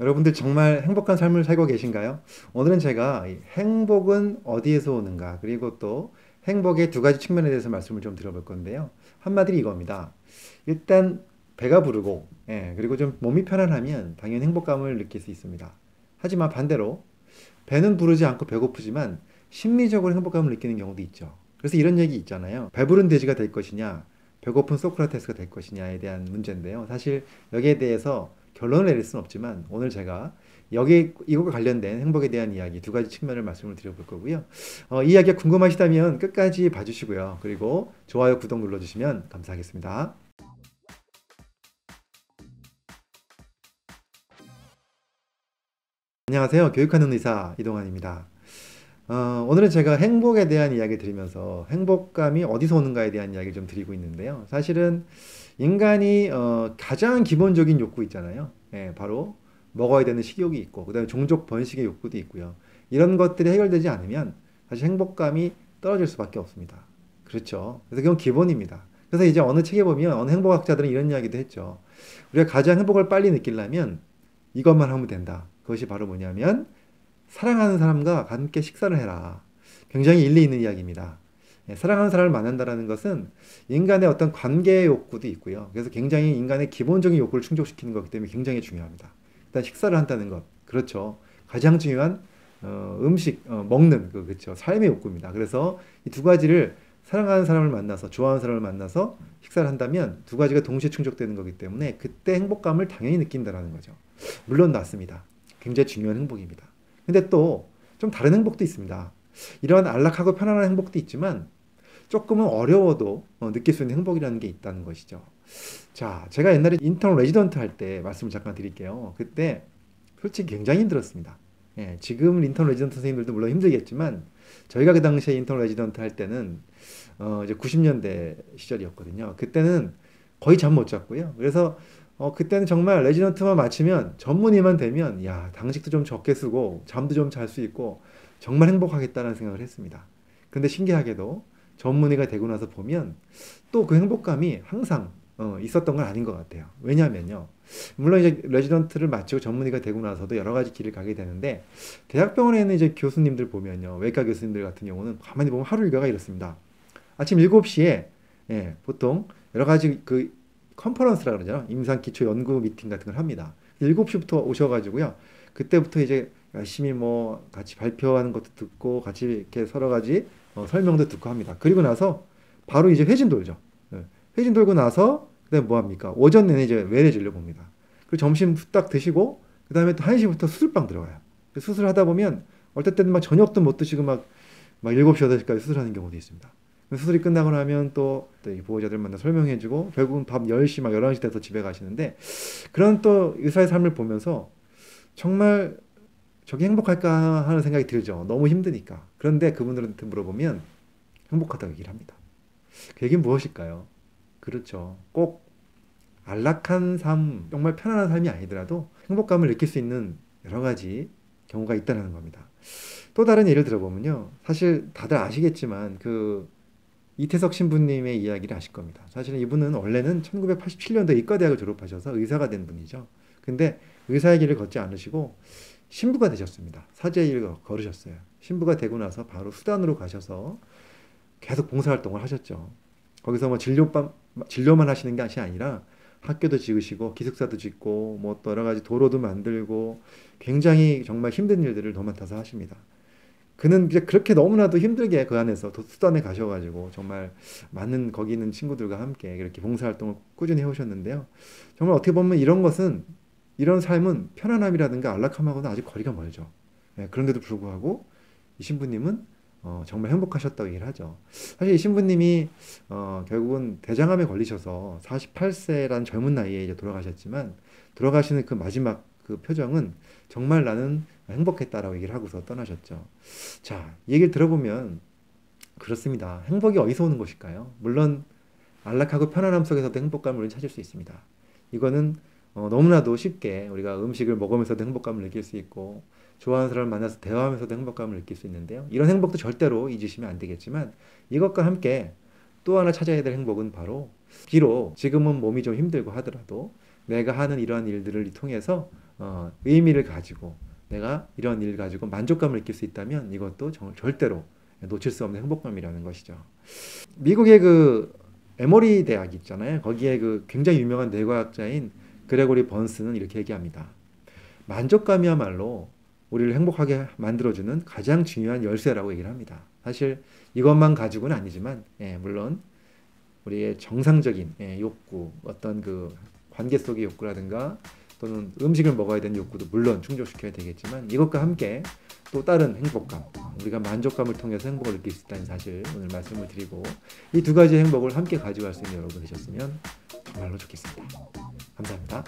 여러분들 정말 행복한 삶을 살고 계신가요? 오늘은 제가 행복은 어디에서 오는가, 그리고 또 행복의 두 가지 측면에 대해서 말씀을 좀 드려볼 건데요. 한마디로 이겁니다. 일단 배가 부르고 그리고 좀 몸이 편안하면 당연히 행복감을 느낄 수 있습니다. 하지만 반대로 배는 부르지 않고 배고프지만 심리적으로 행복감을 느끼는 경우도 있죠. 그래서 이런 얘기 있잖아요. 배부른 돼지가 될 것이냐, 배고픈 소크라테스가 될 것이냐에 대한 문제인데요. 사실 여기에 대해서 결론을 내릴 수는 없지만 오늘 제가 이것과 관련된 행복에 대한 이야기 두 가지 측면을 말씀을 드려볼 거고요. 이 이야기가 궁금하시다면 끝까지 봐주시고요. 그리고 좋아요, 구독 눌러주시면 감사하겠습니다. 안녕하세요. 교육하는 의사 이동환입니다. 오늘은 제가 행복에 대한 이야기를 드리면서 행복감이 어디서 오는가에 대한 이야기를 좀 드리고 있는데요. 사실은 인간이 가장 기본적인 욕구 있잖아요. 바로 먹어야 되는 식욕이 있고, 그 다음에 종족 번식의 욕구도 있고요. 이런 것들이 해결되지 않으면 사실 행복감이 떨어질 수밖에 없습니다. 그렇죠. 그래서 그건 기본입니다. 그래서 이제 어느 책에 보면 어느 행복학자들은 이런 이야기도 했죠. 우리가 가장 행복을 빨리 느끼려면 이것만 하면 된다. 그것이 바로 뭐냐면 사랑하는 사람과 함께 식사를 해라. 굉장히 일리 있는 이야기입니다. 사랑하는 사람을 만난다는 것은 인간의 어떤 관계의 욕구도 있고요. 그래서 굉장히 인간의 기본적인 욕구를 충족시키는 거기 때문에 굉장히 중요합니다. 일단 식사를 한다는 것, 그렇죠. 가장 중요한 먹는, 그렇죠. 삶의 욕구입니다. 그래서 이 두 가지를 사랑하는 사람을 만나서, 좋아하는 사람을 만나서 식사를 한다면 두 가지가 동시에 충족되는 거기 때문에 그때 행복감을 당연히 느낀다는 거죠. 물론 맞습니다. 굉장히 중요한 행복입니다. 근데 또 좀 다른 행복도 있습니다. 이런 안락하고 편안한 행복도 있지만 조금은 어려워도 느낄 수 있는 행복이라는 게 있다는 것이죠. 자, 제가 옛날에 인턴 레지던트 할 때 말씀을 잠깐 드릴게요. 그때 솔직히 굉장히 힘들었습니다. 지금 인턴 레지던트 선생님들도 물론 힘들겠지만 저희가 그 당시에 인턴 레지던트 할 때는 이제 90년대 시절이었거든요. 그때는 거의 잠 못 잤고요. 그래서 그때는 정말 레지던트만 마치면 전문의만 되면 야, 당직도 좀 적게 쓰고 잠도 좀 잘 수 있고 정말 행복하겠다는 생각을 했습니다. 근데 신기하게도 전문의가 되고 나서 보면 또 그 행복감이 항상 있었던 건 아닌 것 같아요. 왜냐면요, 물론 이제 레지던트를 마치고 전문의가 되고 나서도 여러 가지 길을 가게 되는데 대학병원에 있는 이제 교수님들 보면요, 외과 교수님들 같은 경우는 가만히 보면 하루 일과가 이렇습니다. 아침 7시에 보통 여러 가지 그 컨퍼런스라고 그러죠. 임상기초연구 미팅 같은 걸 합니다. 7시부터 오셔가지고요. 그때부터 이제 열심히 뭐 같이 발표하는 것도 듣고 같이 이렇게 여러 가지 설명도 듣고 합니다. 그리고 나서 바로 이제 회진 돌죠. 회진 돌고 나서 그다음에 뭐 합니까? 오전 내내 이제 외래 진료 봅니다. 그리고 점심 딱 드시고 그 다음에 또 1시부터 수술방 들어가요. 수술하다 보면 어떨 때는 막 저녁도 못 드시고 막 7시, 8시까지 수술하는 경우도 있습니다. 수술이 끝나고 나면 또 이 보호자들 만나 설명해주고 결국은 밤 10시 막 11시 돼서 집에 가시는데, 그런 또 의사의 삶을 보면서 정말 저게 행복할까 하는 생각이 들죠. 너무 힘드니까. 그런데 그분들한테 물어보면 행복하다고 얘기를 합니다. 그 얘기는 무엇일까요? 그렇죠. 꼭 안락한 삶, 정말 편안한 삶이 아니더라도 행복감을 느낄 수 있는 여러 가지 경우가 있다는 겁니다. 또 다른 예를 들어보면요, 사실 다들 아시겠지만 그 이태석 신부님의 이야기를 아실 겁니다. 사실은 이분은 원래는 1987년도에 의과대학을 졸업하셔서 의사가 된 분이죠. 근데 의사의 길을 걷지 않으시고 신부가 되셨습니다. 사제의 길을 걸으셨어요. 신부가 되고 나서 바로 수단으로 가셔서 계속 봉사활동을 하셨죠. 거기서 뭐 진료만 하시는 것이 아니라 학교도 지으시고 기숙사도 짓고 뭐 또 여러 가지 도로도 만들고 굉장히 정말 힘든 일들을 도맡아서 하십니다. 그는 이제 그렇게 너무나도 힘들게 그 안에서 수단에 가셔가지고 정말 많은 거기 있는 친구들과 함께 그렇게 봉사활동을 꾸준히 해오셨는데요. 정말 어떻게 보면 이런 것은, 이런 삶은 편안함이라든가 안락함하고는 아직 거리가 멀죠. 그런데도 불구하고 이 신부님은 정말 행복하셨다고 얘기를 하죠. 사실 이 신부님이 결국은 대장암에 걸리셔서 48세라는 젊은 나이에 이제 돌아가셨지만, 돌아가시는 그 마지막 그 표정은 정말 나는 행복했다라고 얘기를 하고서 떠나셨죠. 자, 얘기를 들어보면 그렇습니다. 행복이 어디서 오는 것일까요? 물론 안락하고 편안함 속에서도 행복감을 찾을 수 있습니다. 이거는 너무나도 쉽게 우리가 음식을 먹으면서도 행복감을 느낄 수 있고, 좋아하는 사람을 만나서 대화하면서도 행복감을 느낄 수 있는데요. 이런 행복도 절대로 잊으시면 안 되겠지만 이것과 함께 또 하나 찾아야 될 행복은 바로, 비록 지금은 몸이 좀 힘들고 하더라도 내가 하는 이러한 일들을 통해서 의미를 가지고 내가 이런 일 가지고 만족감을 느낄 수 있다면 이것도 절대로 놓칠 수 없는 행복감이라는 것이죠. 미국의 그 에머리 대학 있잖아요. 거기에 그 굉장히 유명한 뇌과학자인 그레고리 번스는 이렇게 얘기합니다. 만족감이야말로 우리를 행복하게 만들어주는 가장 중요한 열쇠라고 얘기를 합니다. 사실 이것만 가지고는 아니지만 물론 우리의 정상적인 욕구, 어떤 그 관계 속의 욕구라든가 또는 음식을 먹어야 되는 욕구도 물론 충족시켜야 되겠지만 이것과 함께 또 다른 행복감, 우리가 만족감을 통해서 행복을 느낄 수 있다는 사실 오늘 말씀을 드리고 이 두 가지의 행복을 함께 가져갈 수 있는 여러분 되셨으면 정말로 좋겠습니다. 감사합니다.